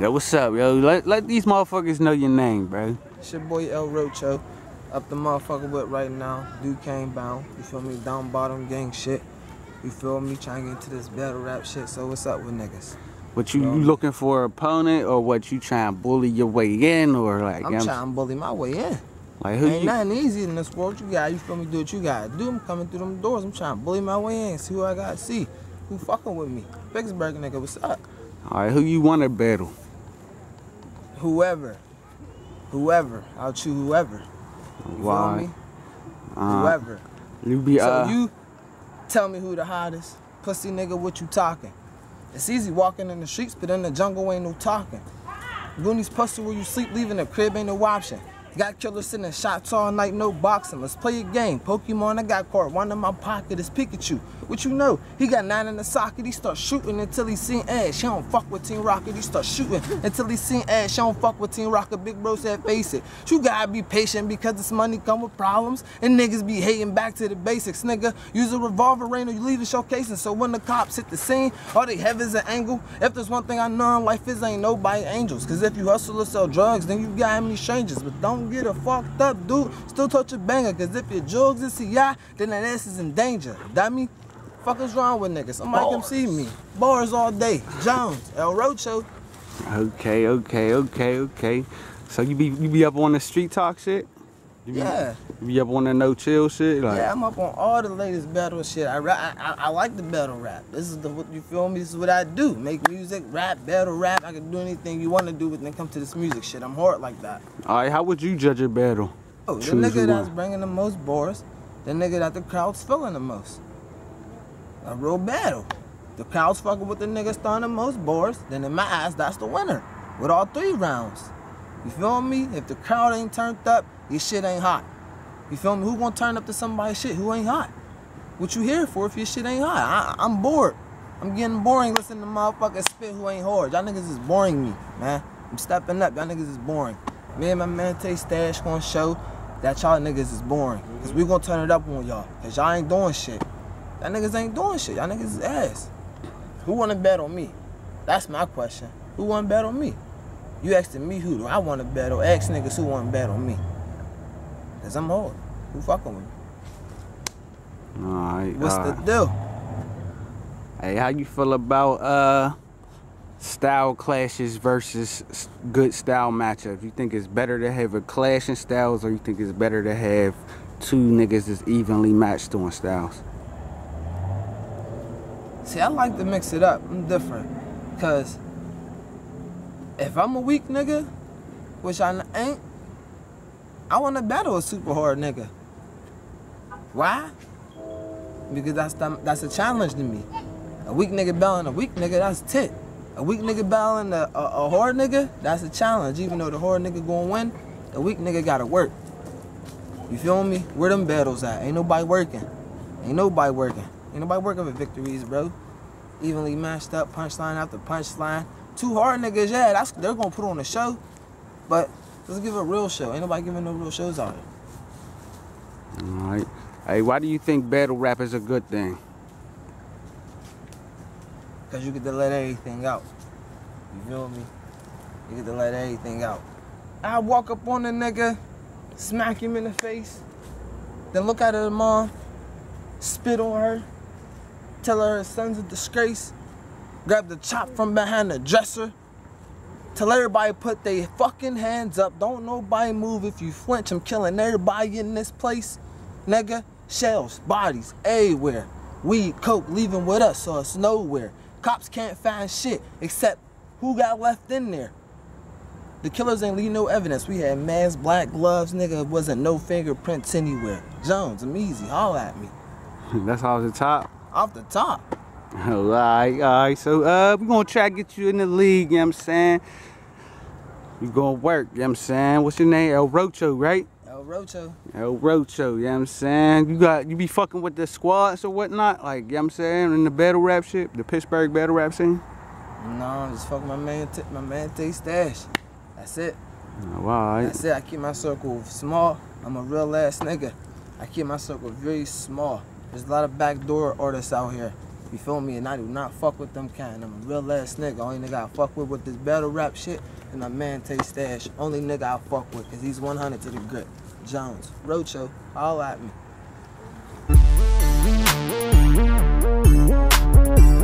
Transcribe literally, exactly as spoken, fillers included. Yo, what's up, yo? Let, let these motherfuckers know your name, bro. It's your boy El Roacho. Up the motherfucker with right now. Duquesne Bound. You feel me? Down bottom gang shit. You feel me? Trying to get into this battle rap shit. So what's up with niggas? What you, you looking for, an opponent, or what you trying to bully your way in, or like? I'm you know, trying to bully my way in. Like who? Ain't you? Nothing easy in this world. You got, you feel me? Do what you gotta do. I'm coming through them doors. I'm trying to bully my way in. See who I gotta see. Who fucking with me? Pittsburgh nigga, what's up? All right, who you want to battle? Whoever, whoever. I'll choose whoever. You Why? Feel me? Uh, whoever. You be so uh, you tell me who the hottest pussy nigga. What you talking? It's easy walking in the streets, but in the jungle ain't no talking. Goonies pussy where you sleep, leaving the crib ain't no option. Got killers sitting in shots all night, no boxing. Let's play a game. Pokemon, I got caught. One in my pocket is Pikachu. What you know? He got nine in the socket. He start shooting until he seen ass. He don't fuck with Team Rocket. He start shooting until he seen ass. He don't fuck with Team Rocket. Big bro said, face it. You gotta be patient because this money come with problems. And niggas be hating back to the basics, nigga. Use a revolver, rain, or you leave it showcasing. So when the cops hit the scene, all they have is an angle. If there's one thing I know in life is ain't nobody angels. Cause if you hustle or sell drugs, then you got many strangers. But don't get a fucked up dude, still touch a banger, cause if your jugs is C I, then that ass is in danger. Dummy, fuck is wrong with niggas? Somebody Bars. Come see me. Bars all day. Jones, El Roacho. Okay, okay, okay, okay. So you be you be up on the street talk shit? You be, yeah. You be up on the no chill shit? Like, yeah, I'm up on all the latest battle shit. I, I I I like the battle rap. This is the you feel me? This is what I do. Make music, rap, battle rap. I can do anything you want to do when it comes to this music shit. I'm hard like that. All right, how would you judge a battle? Oh, the Choose nigga that's bringing the most bars, the nigga that the crowd's feeling the most. A real battle. The crowd's fucking with the nigga starting the most bars. Then in my eyes, that's the winner. With all three rounds. You feel me? If the crowd ain't turned up, your shit ain't hot. You feel me? Who gonna turn up to somebody's shit who ain't hot? What you here for if your shit ain't hot? I, I'm bored. I'm getting boring listening to motherfuckers spit who ain't hard. Y'all niggas is boring me, man. I'm stepping up. Y'all niggas is boring. Me and my man Tay Stash gonna show that y'all niggas is boring. Cause we gonna turn it up on y'all. Cause y'all ain't doing shit. Y'all niggas ain't doing shit. Y'all niggas is ass. Who wanna bet on me? That's my question. Who wanna bet on me? You asking me who do I want to battle? Ask niggas who want to battle me. Cause I'm hard. Who fucking with me? Alright. What's uh, the deal? Hey, how you feel about uh style clashes versus good style matchup? You think it's better to have a clash in styles, or you think it's better to have two niggas that's evenly matched on styles? See, I like to mix it up. I'm different. Cause if I'm a weak nigga, which I ain't, I want to battle a super hard nigga. Why? Because that's the, that's a challenge to me. A weak nigga battling a weak nigga, that's tit. A weak nigga battling a, a, a hard nigga, that's a challenge. Even though the hard nigga gonna win, the weak nigga gotta work. You feel me? Where them battles at? Ain't nobody working. Ain't nobody working. Ain't nobody working for victories, bro. Evenly matched up, punchline after punchline. Two hard niggas, yeah, that's, they're gonna put on a show, but let's give a real show. Ain't nobody giving no real shows out here. All right. Hey, why do you think battle rap is a good thing? Because you get to let everything out. You feel me? You get to let everything out. I walk up on the nigga, smack him in the face, then look at her mom, spit on her, tell her her son's a disgrace, grab the chop from behind the dresser, till everybody put their fucking hands up. Don't nobody move. If you flinch, I'm killing everybody in this place, nigga. Shells, bodies, everywhere. Weed, coke, leaving with us, so it's nowhere. Cops can't find shit, except who got left in there. The killers ain't leave no evidence. We had masks, black gloves, nigga. Wasn't no fingerprints anywhere. Jones, I'm easy. Holler at me. That's off the top? Off the top. Alright, alright, so uh, we're gonna try to get you in the league, you know what I'm saying? You're gonna work, you know what I'm saying? What's your name? El Roacho, right? El Roacho. El Roacho, you know what I'm saying? You got, you be fucking with the squads or whatnot, like, you know what I'm saying? In the battle rap shit, the Pittsburgh battle rap scene? No, I'm just fucking my man, my man Tay Stash. That's it. Oh, alright. That's it, I keep my circle small. I'm a real ass nigga. I keep my circle very small. There's a lot of backdoor artists out here. You feel me? And I do not fuck with them kind. I'm a real ass nigga. Only nigga I fuck with with this battle rap shit and my man Tay Stash. Only nigga I fuck with because he's one hundred to the grit. Jones, Roacho, all at me.